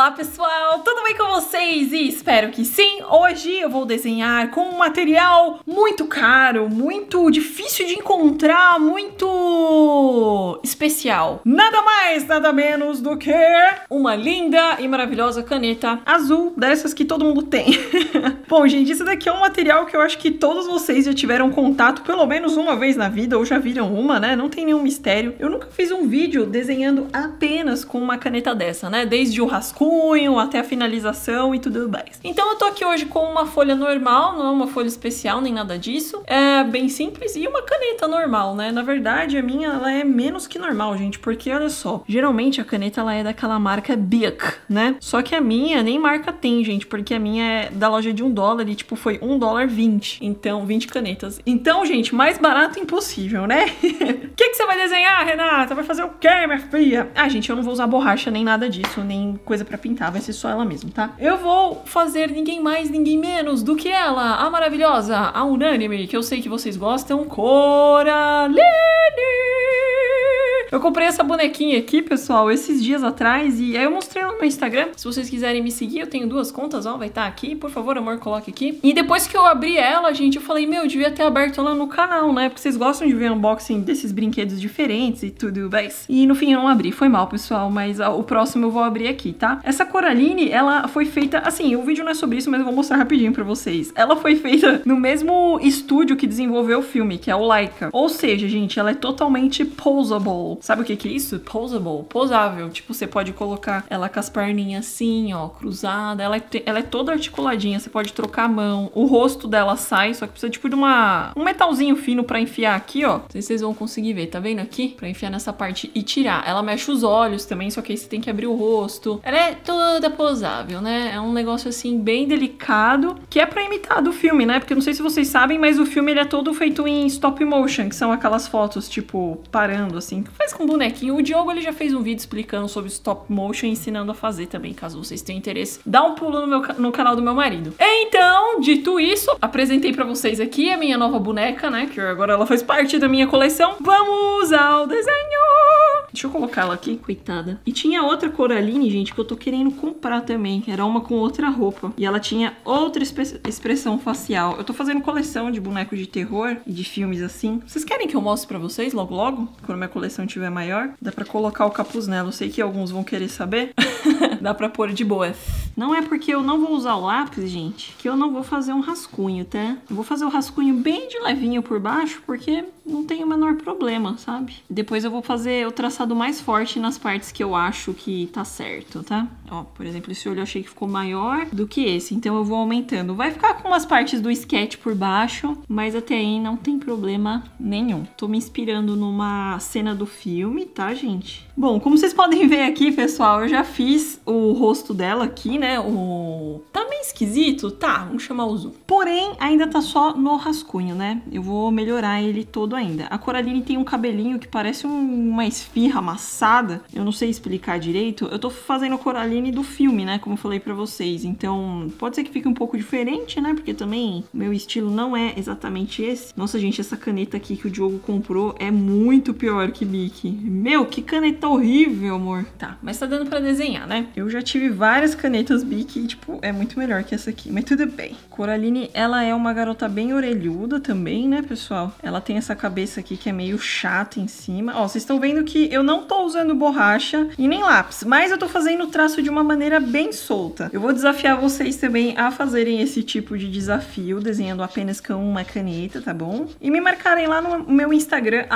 Olá pessoal, tudo bem com vocês? E espero que sim! Hoje eu vou desenhar com um material muito caro, muito difícil de encontrar, muito especial. Nada mais, nada menos do que uma linda e maravilhosa caneta azul, dessas que todo mundo tem. Bom gente, esse daqui é um material que eu acho que todos vocês já tiveram contato pelo menos uma vez na vida, ou já viram uma, né? Não tem nenhum mistério. Eu nunca fiz um vídeo desenhando apenas com uma caneta dessa, né? Desde o rascunho até a finalização e tudo mais. Então eu tô aqui hoje com uma folha normal, não é uma folha especial nem nada disso, é bem simples, e uma caneta normal, né? Na verdade a minha, ela é menos que normal, gente, porque olha só, geralmente a caneta ela é daquela marca Bic, né? Só que a minha nem marca tem, gente, porque a minha é da loja de $1 e tipo foi $1,20, então 20 canetas. Então gente, mais barato impossível, né? O que você vai desenhar, Renata? Vai fazer o quê, minha filha? Ah gente, eu não vou usar borracha nem nada disso, nem coisa pra pintar, vai ser só ela mesmo, tá? Eu vou fazer ninguém mais, ninguém menos do que ela, a maravilhosa, a unânime, que eu sei que vocês gostam, Coraline! Eu comprei essa bonequinha aqui, pessoal, esses dias atrás, e aí eu mostrei ela no meu Instagram. Se vocês quiserem me seguir, eu tenho duas contas, ó, vai estar aqui. Por favor, amor, coloque aqui. E depois que eu abri ela, gente, eu falei, meu, eu devia ter aberto ela no canal, né? Porque vocês gostam de ver unboxing desses brinquedos diferentes e tudo mais. E no fim eu não abri, foi mal, pessoal, mas ó, o próximo eu vou abrir aqui, tá? Essa Coraline, ela foi feita, assim, o vídeo não é sobre isso, mas eu vou mostrar rapidinho pra vocês. Ela foi feita no mesmo estúdio que desenvolveu o filme, que é o Laika. Ou seja, gente, ela é totalmente poseable. Sabe o que que é isso? Posable, posável. Tipo, você pode colocar ela com as perninhas assim, ó, cruzada. Ela é toda articuladinha, você pode trocar a mão. O rosto dela sai, só que precisa tipo de um metalzinho fino pra enfiar aqui, ó. Não sei se vocês vão conseguir ver, tá vendo aqui? Pra enfiar nessa parte e tirar. Ela mexe os olhos também, só que aí você tem que abrir o rosto. Ela é toda posável, né? É um negócio assim, bem delicado, que é pra imitar do filme, né? Porque eu não sei se vocês sabem, mas o filme ele é todo feito em stop motion, que são aquelas fotos, tipo, parando assim, faz com bonequinho. O Diogo ele já fez um vídeo explicando sobre stop motion, ensinando a fazer também, caso vocês tenham interesse. Dá um pulo no canal do meu marido. Então, dito isso, apresentei pra vocês aqui a minha nova boneca, né, que agora ela faz parte da minha coleção. Vamos ao desenho! Deixa eu colocar ela aqui, coitada. E tinha outra Coraline, gente, que eu tô querendo comprar também, que era uma com outra roupa. E ela tinha outra expressão facial. Eu tô fazendo coleção de bonecos de terror e de filmes assim. Vocês querem que eu mostre pra vocês logo logo? Quando minha coleção tiver maior. Dá pra colocar o capuz nela. Eu sei que alguns vão querer saber. Dá pra pôr de boa. Não é porque eu não vou usar o lápis, gente, que eu não vou fazer um rascunho, tá? Eu vou fazer o rascunho bem de levinho por baixo, porque não tem o menor problema, sabe? Depois eu vou fazer o traçado mais forte nas partes que eu acho que tá certo, tá? Ó, por exemplo, esse olho eu achei que ficou maior do que esse, então eu vou aumentando. Vai ficar com umas partes do sketch por baixo, mas até aí não tem problema nenhum. Tô me inspirando numa cena do filme, tá, gente? Bom, como vocês podem ver aqui, pessoal, eu já fiz o rosto dela aqui, né? Tá meio esquisito? Tá, vamos chamar o zoom. Porém, ainda tá só no rascunho, né? Eu vou melhorar ele todo ainda. A Coraline tem um cabelinho que parece uma esfirra amassada. Eu não sei explicar direito. Eu tô fazendo a Coraline do filme, né? Como eu falei pra vocês. Então, pode ser que fique um pouco diferente, né? Porque também meu estilo não é exatamente esse. Nossa, gente, essa caneta aqui que o Diogo comprou é muito pior que Bic. Meu, que caneta horrível, amor. Tá, mas tá dando pra desenhar, né? Eu já tive várias canetas Bic e, tipo, é muito melhor que essa aqui. Mas tudo bem. Coraline, ela é uma garota bem orelhuda também, né, pessoal? Ela tem essa cabeça aqui que é meio chata em cima. Ó, vocês estão vendo que eu não tô usando borracha e nem lápis, mas eu tô fazendo o traço de uma maneira bem solta. Eu vou desafiar vocês também a fazerem esse tipo de desafio, desenhando apenas com uma caneta, tá bom? E me marcarem lá no meu Instagram,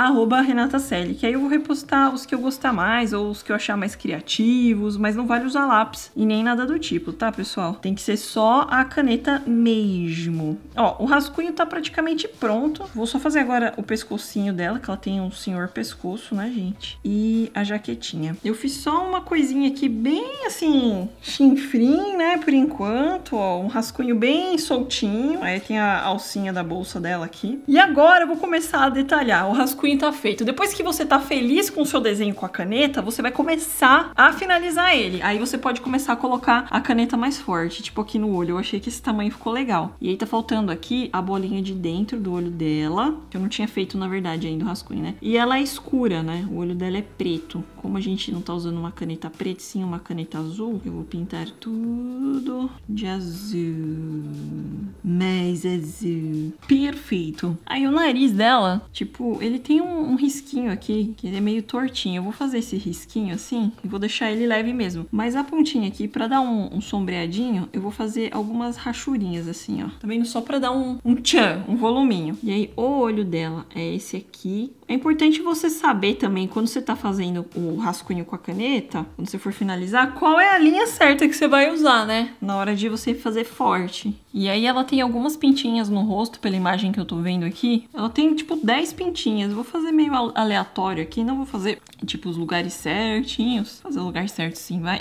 @renataaceli, que aí eu vou repostar os que eu gostar mais, ou os que eu achar mais criativos, mas não vale usar lápis e nem nada do tipo, tá, pessoal? Tem que ser só a caneta mesmo. Ó, o rascunho tá praticamente pronto. Vou só fazer agora o pescocinho dela, que ela tem um senhor pescoço, né, gente? E a jaquetinha. Eu fiz só uma coisinha aqui bem, assim, chinfrim, né, por enquanto, ó, um rascunho bem soltinho. Aí tem a alcinha da bolsa dela aqui. E agora eu vou começar a detalhar. O rascunho tá feito. Depois que você tá feliz com o seu desenho com a caneta, você vai começar a finalizar ele. Aí você pode começar a colocar a caneta mais forte, tipo aqui no olho. Eu achei que esse tamanho ficou legal. E aí tá faltando aqui a bolinha de dentro do olho dela, que eu não tinha feito preto, na verdade, ainda o rascunho, né? E ela é escura, né? O olho dela é preto. Como a gente não tá usando uma caneta preta, sim uma caneta azul, eu vou pintar tudo de azul. Mais azul. Perfeito. Aí o nariz dela, tipo, ele tem um risquinho aqui, que ele é meio tortinho. Eu vou fazer esse risquinho assim e vou deixar ele leve mesmo. Mas a pontinha aqui, pra dar um sombreadinho, eu vou fazer algumas rachurinhas assim, ó. Tá vendo? Só pra dar um tchan, um voluminho. E aí o olho dela é esse aqui. É importante você saber também, quando você tá fazendo o rascunho com a caneta, quando você for finalizar, qual é a linha certa que você vai usar, né? Na hora de você fazer forte. E aí ela tem algumas pintinhas no rosto, pela imagem que eu tô vendo aqui. Ela tem, tipo, 10 pintinhas. Vou fazer meio aleatório aqui, não vou fazer, tipo, os lugares certinhos. Fazer o lugar certo sim, vai.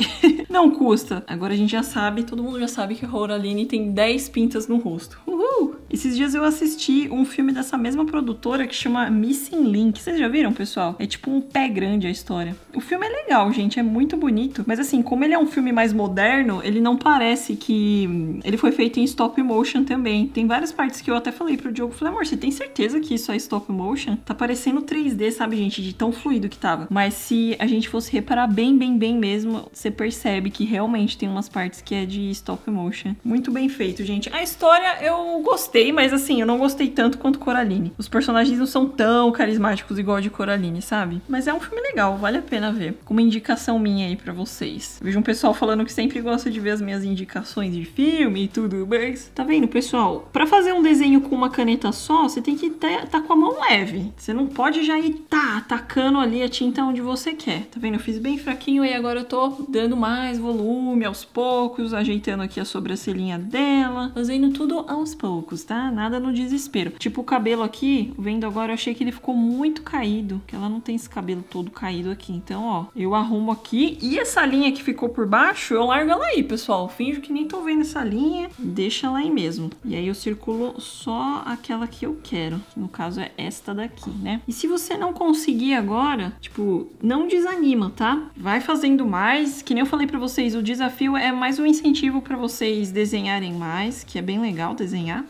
Não custa. Agora a gente já sabe, todo mundo já sabe que a Coraline tem 10 pintas no rosto. Uhul! Esses dias eu assisti um filme dessa mesma produtora que chama Missing Link. Vocês já viram, pessoal? É tipo um pé grande a história. O filme é legal, gente. É muito bonito. Mas assim, como ele é um filme mais moderno, ele não parece que... Ele foi feito em stop motion também. Tem várias partes que eu até falei pro Diogo. Falei, amor, você tem certeza que isso é stop motion? Tá parecendo 3D, sabe, gente? De tão fluido que tava. Mas se a gente fosse reparar bem, bem, bem mesmo, você percebe que realmente tem umas partes que é de stop motion. Muito bem feito, gente. A história eu gostei. Mas assim, eu não gostei tanto quanto Coraline. Os personagens não são tão carismáticos igual a de Coraline, sabe? Mas é um filme legal, vale a pena ver. Uma indicação minha aí pra vocês. Eu vejo um pessoal falando que sempre gosta de ver as minhas indicações de filme e tudo mais. Tá vendo, pessoal? Pra fazer um desenho com uma caneta só, você tem que tá com a mão leve. Você não pode já ir tacando ali a tinta onde você quer. Tá vendo? Eu fiz bem fraquinho e agora eu tô dando mais volume aos poucos, ajeitando aqui a sobrancelhinha dela, fazendo tudo aos poucos, tá? Nada no desespero. Tipo, o cabelo aqui, vendo agora, eu achei que ele ficou muito caído, que ela não tem esse cabelo todo caído aqui. Então, ó, eu arrumo aqui e essa linha que ficou por baixo, eu largo ela aí, pessoal. Finjo que nem tô vendo essa linha, deixa ela aí mesmo. E aí eu circulo só aquela que eu quero, que no caso é esta daqui, né? E se você não conseguir agora, tipo, não desanima, tá? Vai fazendo mais, que nem eu falei pra vocês, o desafio é mais um incentivo pra vocês desenharem mais, que é bem legal desenhar.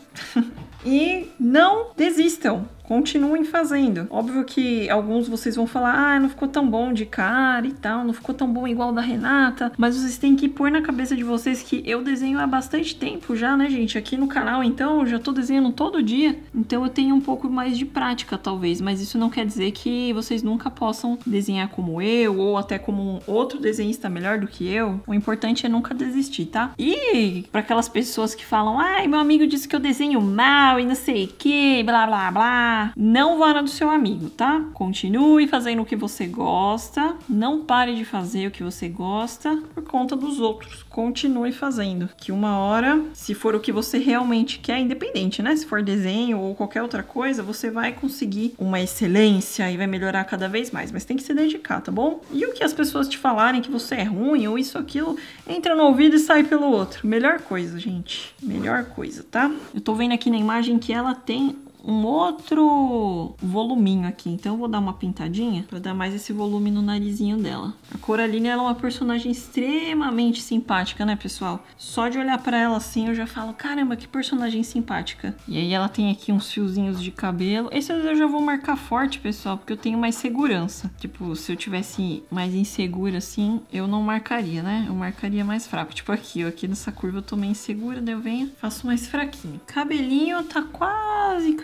E não desistam, continuem fazendo. Óbvio que alguns de vocês vão falar, ah, não ficou tão bom de cara e tal, não ficou tão bom igual da Renata, mas vocês têm que pôr na cabeça de vocês que eu desenho há bastante tempo já, né, gente? Aqui no canal, então, eu já tô desenhando todo dia, então eu tenho um pouco mais de prática, talvez, mas isso não quer dizer que vocês nunca possam desenhar como eu, ou até como um outro desenhista melhor do que eu. O importante é nunca desistir, tá? E pra aquelas pessoas que falam, ai, meu amigo disse que eu desenho mal e não sei o que, blá, blá, blá, não vá na do seu amigo, tá? Continue fazendo o que você gosta, não pare de fazer o que você gosta por conta dos outros. Continue fazendo, que uma hora, se for o que você realmente quer, independente, né? Se for desenho ou qualquer outra coisa, você vai conseguir uma excelência e vai melhorar cada vez mais, mas tem que se dedicar, tá bom? E o que as pessoas te falarem que você é ruim ou isso, aquilo, entra no ouvido e sai pelo outro. Melhor coisa, gente. Melhor coisa, tá? Eu tô vendo aqui na imagem que ela tem um outro voluminho aqui, então eu vou dar uma pintadinha pra dar mais esse volume no narizinho dela. A Coraline, ela é uma personagem extremamente simpática, né, pessoal? Só de olhar pra ela assim, eu já falo, caramba, que personagem simpática. E aí ela tem aqui uns fiozinhos de cabelo. Esse eu já vou marcar forte, pessoal, porque eu tenho mais segurança. Tipo, se eu tivesse mais insegura assim, eu não marcaria, né? Eu marcaria mais fraco. Tipo aqui, ó, aqui nessa curva eu tô meio insegura, daí eu venho, faço mais fraquinho. Cabelinho tá quase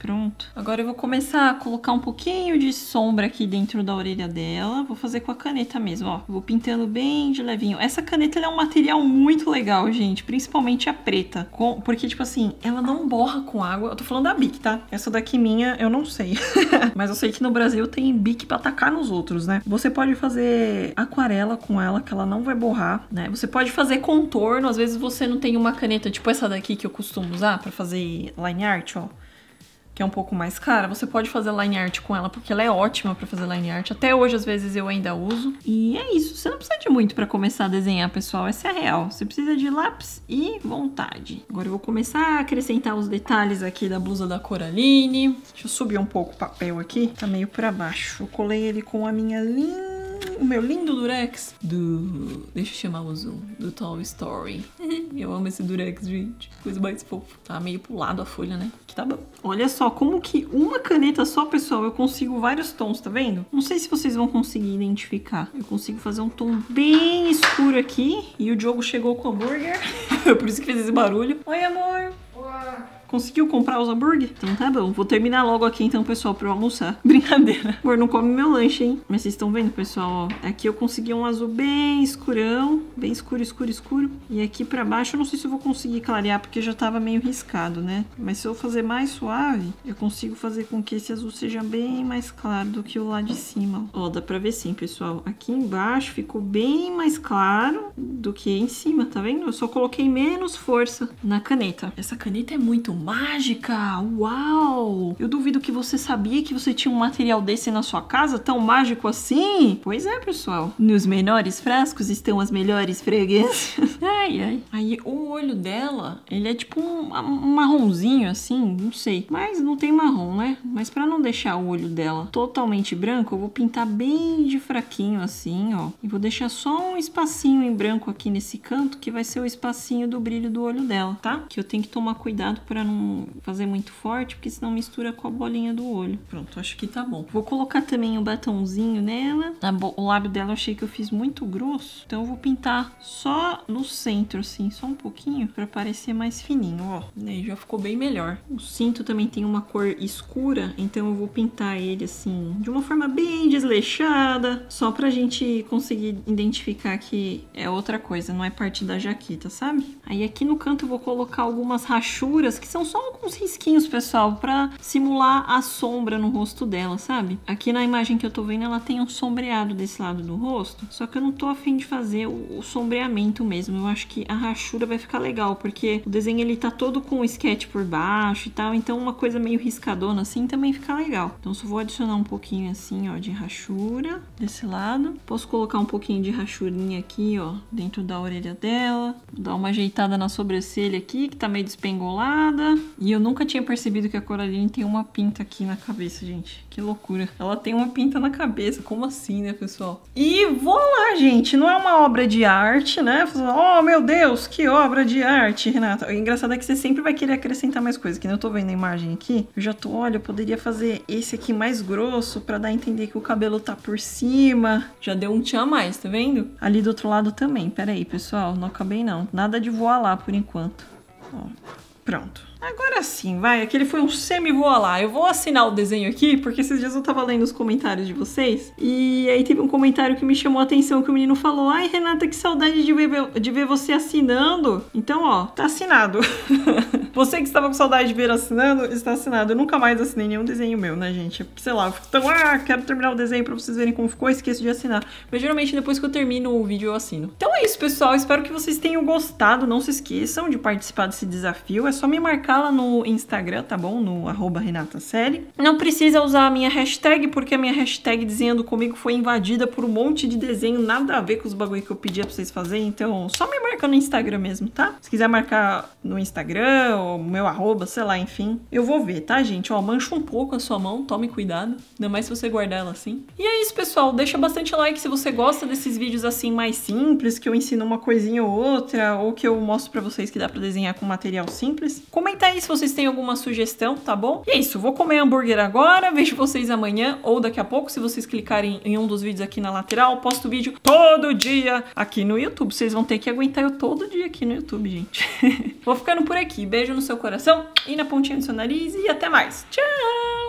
pronto. Agora eu vou começar a colocar um pouquinho de sombra aqui dentro da orelha dela. Vou fazer com a caneta mesmo, ó. Vou pintando bem de levinho. Essa caneta, ela é um material muito legal, gente. Principalmente a preta. Porque, tipo assim, ela não borra com água. Eu tô falando da Bic, tá? Essa daqui minha, eu não sei. Mas eu sei que no Brasil tem Bic pra tacar nos outros, né? Você pode fazer aquarela com ela, que ela não vai borrar, né? Você pode fazer contorno. Às vezes você não tem uma caneta, tipo essa daqui que eu costumo usar pra fazer line art, ó, que é um pouco mais cara. Você pode fazer line art com ela, porque ela é ótima pra fazer line art. Até hoje, às vezes, eu ainda uso. E é isso. Você não precisa de muito pra começar a desenhar, pessoal. Essa é a real. Você precisa de lápis e vontade. Agora eu vou começar a acrescentar os detalhes aqui da blusa da Coraline. Deixa eu subir um pouco o papel aqui. Tá meio pra baixo. Eu colei ele com a minha linda o meu lindo durex do... Deixa eu chamar o zoom. Do Toy Story. Eu amo esse durex, gente. Coisa mais fofa. Tá meio pro lado a folha, né? Que tá bom. Olha só como que uma caneta só, pessoal, eu consigo vários tons, tá vendo? Não sei se vocês vão conseguir identificar. Eu consigo fazer um tom bem escuro aqui. E o Diogo chegou com o hambúrguer. Por isso que fez esse barulho. Oi, amor. Olá. Conseguiu comprar os hambúrguer? Então tá bom. Vou terminar logo aqui então, pessoal, pra eu almoçar. Brincadeira. Amor, não come meu lanche, hein? Mas vocês estão vendo, pessoal, ó. Aqui eu consegui um azul bem escurão. Bem escuro, escuro, escuro. E aqui pra baixo eu não sei se eu vou conseguir clarear, porque já tava meio riscado, né? Mas se eu fazer mais suave, eu consigo fazer com que esse azul seja bem mais claro do que o lá de cima. Ó, dá pra ver sim, pessoal. Aqui embaixo ficou bem mais claro do que em cima, tá vendo? Eu só coloquei menos força na caneta. Essa caneta é muito mágica! Uau! Eu duvido que você sabia que você tinha um material desse na sua casa, tão mágico assim? Pois é, pessoal. Nos menores frascos estão as melhores freguesias. Ai, ai. Aí o olho dela, ele é tipo um marronzinho assim, não sei. Mas não tem marrom, né? Mas pra não deixar o olho dela totalmente branco, eu vou pintar bem de fraquinho assim, ó. E vou deixar só um espacinho em branco aqui nesse canto, que vai ser o espacinho do brilho do olho dela, tá? Que eu tenho que tomar cuidado pra não fazer muito forte, porque senão mistura com a bolinha do olho. Pronto, acho que tá bom. Vou colocar também um batonzinho nela. O lábio dela eu achei que eu fiz muito grosso, então eu vou pintar só no centro, assim, só um pouquinho, pra parecer mais fininho, ó. Aí já ficou bem melhor. O cinto também tem uma cor escura, então eu vou pintar ele, assim, de uma forma bem desleixada, só pra gente conseguir identificar que é outra coisa, não é parte da jaqueta, sabe? Aí aqui no canto eu vou colocar algumas rachuras, que são só alguns risquinhos, pessoal, pra simular a sombra no rosto dela, sabe? Aqui na imagem que eu tô vendo, ela tem um sombreado desse lado do rosto, só que eu não tô afim de fazer o sombreamento mesmo. Eu acho que a rachura vai ficar legal, porque o desenho, ele tá todo com o sketch por baixo e tal, então uma coisa meio riscadona assim também fica legal. Então só vou adicionar um pouquinho assim, ó, de rachura desse lado. Posso colocar um pouquinho de rachurinha aqui, ó, dentro da orelha dela. Vou dar uma ajeitada na sobrancelha aqui, que tá meio despengolada. E eu nunca tinha percebido que a Coraline tem uma pinta aqui na cabeça, gente. Que loucura. Ela tem uma pinta na cabeça. Como assim, né, pessoal? E vou lá, gente. Não é uma obra de arte, né? Oh, meu Deus, que obra de arte, Renata. O engraçado é que você sempre vai querer acrescentar mais coisas. Que nem eu tô vendo a imagem aqui. Eu já tô, olha, eu poderia fazer esse aqui mais grosso pra dar a entender que o cabelo tá por cima. Já deu um tchan a mais, tá vendo? Ali do outro lado também. Pera aí, pessoal. Não acabei, não. Nada de voar lá por enquanto. Ó. Pronto. Agora sim, vai. Aquele foi um semi-voa lá. Eu vou assinar o desenho aqui, porque esses dias eu tava lendo os comentários de vocês. E aí teve um comentário que me chamou a atenção, que o menino falou: ai, Renata, que saudade de ver você assinando. Então, ó, tá assinado. Você que estava com saudade de ver assinando, está assinado. Eu nunca mais assinei nenhum desenho meu, né, gente? Sei lá, eu fico tão... Ah, quero terminar o desenho pra vocês verem como ficou, esqueço de assinar. Mas geralmente depois que eu termino o vídeo eu assino. Então é isso, pessoal. Espero que vocês tenham gostado. Não se esqueçam de participar desse desafio. É só me marcar lá no Instagram, tá bom? No @renataaceli. Não precisa usar a minha hashtag, porque a minha hashtag desenhando comigo foi invadida por um monte de desenho, nada a ver com os bagulho que eu pedia pra vocês fazerem. Então só me marca no Instagram mesmo, tá? Se quiser marcar no Instagram... o meu arroba, sei lá, enfim. Eu vou ver, tá, gente? Ó, mancha um pouco a sua mão, tome cuidado. Ainda mais se você guardar ela assim. E é isso, pessoal. Deixa bastante like se você gosta desses vídeos assim mais simples, que eu ensino uma coisinha ou outra, ou que eu mostro pra vocês que dá pra desenhar com material simples. Comenta aí se vocês têm alguma sugestão, tá bom? E é isso. Vou comer hambúrguer agora, vejo vocês amanhã ou daqui a pouco, se vocês clicarem em um dos vídeos aqui na lateral. Posto vídeo todo dia aqui no YouTube. Vocês vão ter que aguentar eu todo dia aqui no YouTube, gente. Vou ficando por aqui. Beijo no seu coração e na pontinha do seu nariz e até mais. Tchau!